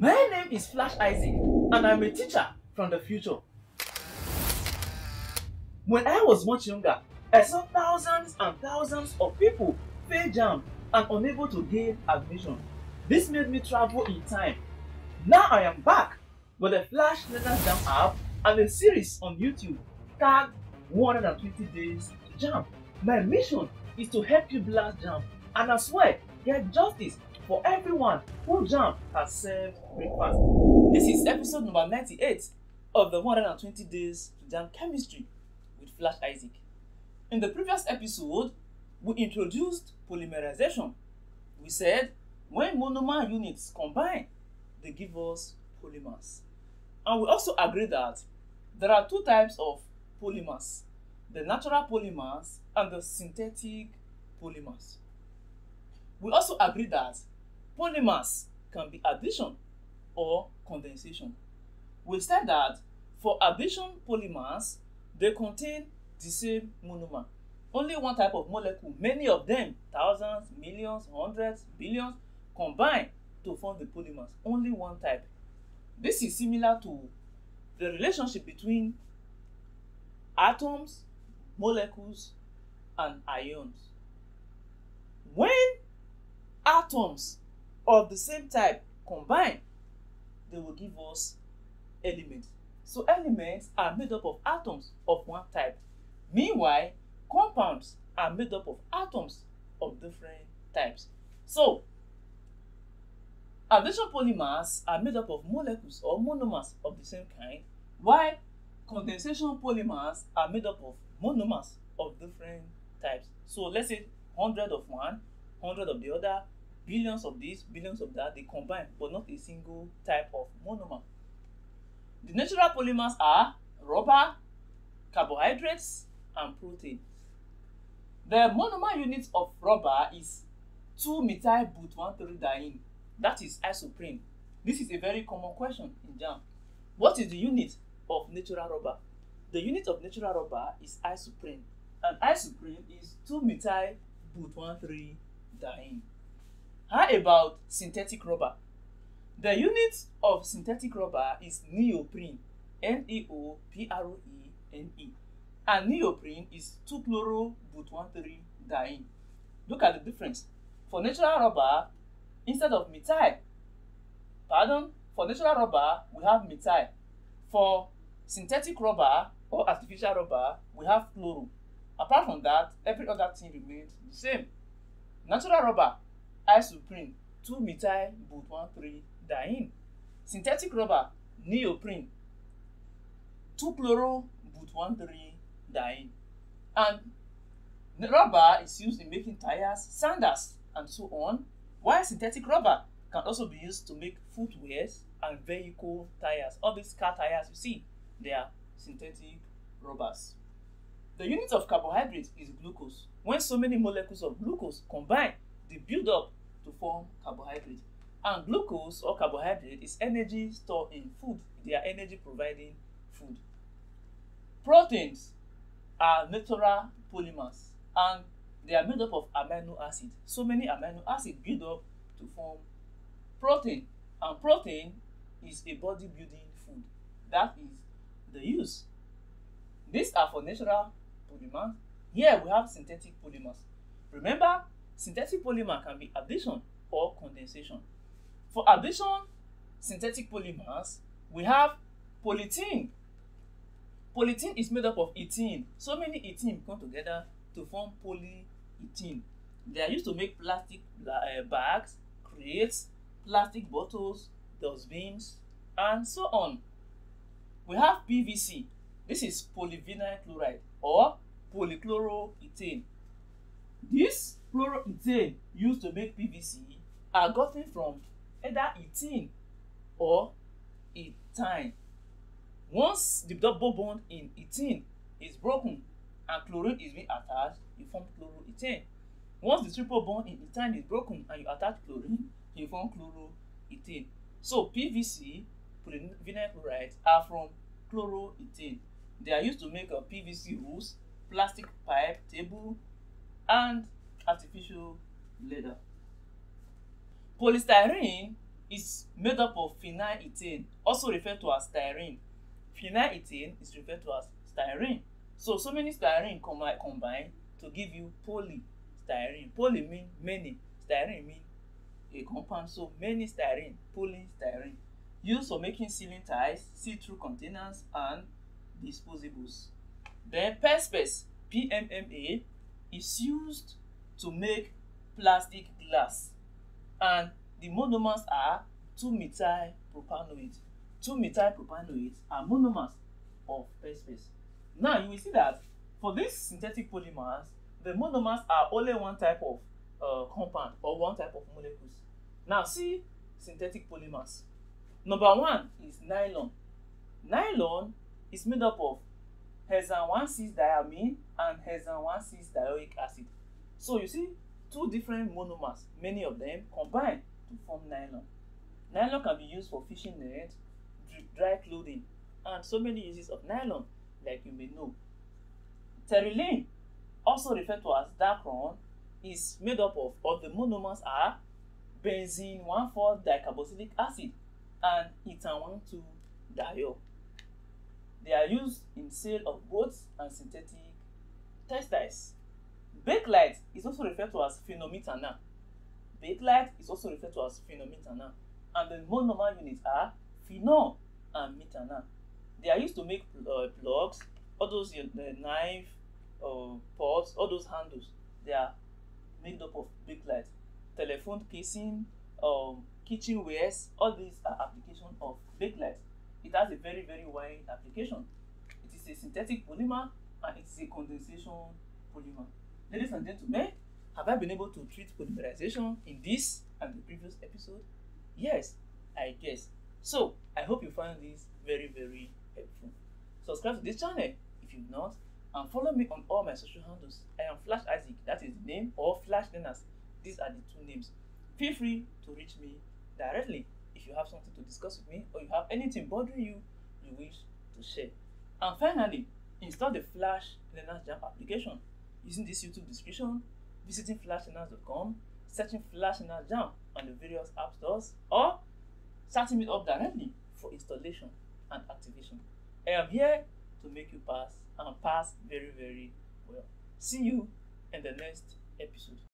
My name is Flash Isaac, and I'm a teacher from the future. When I was much younger, I saw thousands and thousands of people fail JAMB and unable to gain admission. This made me travel in time. Now I am back with the Flash Learners Jam app and a series on YouTube tagged 120 Days Jam. My mission is to help you blast JAMB and as well get justice for everyone who JAMB has served breakfast. This is episode number 98 of the 120 Days JAM Chemistry with Flash Isaac. In the previous episode, we introduced polymerization. We said when monomer units combine, they give us polymers. And we also agreed that there are two types of polymers: the natural polymers and the synthetic polymers. We also agreed that polymers can be addition or condensation. We said that for addition polymers, they contain the same monomer. Only one type of molecule, many of them, thousands, millions, hundreds, billions, combine to form the polymers. Only one type. This is similar to the relationship between atoms, molecules, and ions. When atoms of the same type combine, they will give us elements. So elements are made up of atoms of one type. Meanwhile, compounds are made up of atoms of different types. So addition polymers are made up of molecules or monomers of the same kind, while condensation polymers are made up of monomers of different types. So let's say 100 of one, 100 of the other, billions of this, billions of that, they combine, but not a single type of monomer. The natural polymers are rubber, carbohydrates, and protein. The monomer unit of rubber is 2-methylbutene-3-diene. That is isoprene. This is a very common question in JAM. What is the unit of natural rubber? The unit of natural rubber is isoprene, and isoprene is 2-methylbutene-3-diene. How about synthetic rubber? The unit of synthetic rubber is neoprene, neoprene, and neoprene is 2-chlorobutene-3-diene. Look at the difference. For natural rubber, for natural rubber, we have methyl. For synthetic rubber or artificial rubber, we have chloro. Apart from that, every other thing remains the same. Natural rubber, isoprene, 2-methylbutene-3-diene. Synthetic rubber, neoprene, 2-chlorobutene-3-diene. And rubber is used in making tires, sandals, and so on, while synthetic rubber can also be used to make footwear and vehicle tires. All these car tires you see, they are synthetic rubbers. The unit of carbohydrate is glucose. When so many molecules of glucose combine, they build up to form carbohydrate. And glucose or carbohydrate is energy stored in food. They are energy providing food. Proteins are natural polymers, and they are made up of amino acids. So many amino acids build up to form protein. And protein is a body-building food. That is the use. These are for natural polymers. Here we have synthetic polymers. Remember, synthetic polymer can be addition or condensation. For addition synthetic polymers, we have polythene. Polythene is made up of ethene. So many ethene come together to form polyethene. They are used to make plastic bags, crates, plastic bottles, dustbins, and so on. We have PVC. This is polyvinyl chloride or polychloroethane. This chloroethane used to make PVC are gotten from either ethene or ethane. Once the double bond in ethene is broken and chlorine is being attached, you form chloroethane. Once the triple bond in ethane is broken and you attach chlorine, you form chloroethane. So PVC, polyvinyl chloride, are from chloroethane. They are used to make a PVC hose, plastic pipe, table, and artificial leather. Polystyrene is made up of phenylethane, also referred to as styrene. Phenylethane is referred to as styrene. So many styrene combine to give you polystyrene. Poly means many, styrene means a compound, so many styrene, polystyrene. Used for making ceiling tiles, see-through containers, and disposables. Then perspex, PMMA, is used to make plastic glass, and the monomers are 2-methyl propanoate. 2-methyl propanoate are monomers of perspex. Now you will see that for these synthetic polymers, the monomers are only one type of compound or one type of molecules. Now see synthetic polymers. Number one is nylon. Nylon is made up of hexane 1,6-diamine and hexane 1,6-dioic acid. So you see two different monomers, many of them combine to form nylon. Nylon can be used for fishing net, dry clothing, and so many uses of nylon, like you may know. Terrilene, also referred to as dacron, is made up of, or the monomers are benzene 1,4 dicarboxylic acid and ethane 1,2 diol. They are used in sale of boats and synthetic textiles. Bakelite is also referred to as phenometana. Bakelite is also referred to as phenometana, and the monomer units are phenol and metana. They are used to make plugs, all those knife, pots, all those handles. They are made up of bakelite. Telephone casing, kitchenwares, all these are applications of bakelite. It has a very, very wide application. It is a synthetic polymer and it is a condensation polymer. Ladies and gentlemen, have I been able to treat polymerization in this and the previous episode? Yes, I guess. So, I hope you find this very, very helpful. Subscribe to this channel if you've not, and follow me on all my social handles. I am Flash Isaac, that is the name, or Flash Learners. These are the two names. Feel free to reach me directly if you have something to discuss with me, or you have anything bothering you wish to share. And finally, install the Flash Learners Jam application using this YouTube description, visiting flashlearners.com, searching Flash Learners Jam on the various app stores, or starting it up directly for installation and activation. I am here to make you pass, and pass very, very well. See you in the next episode.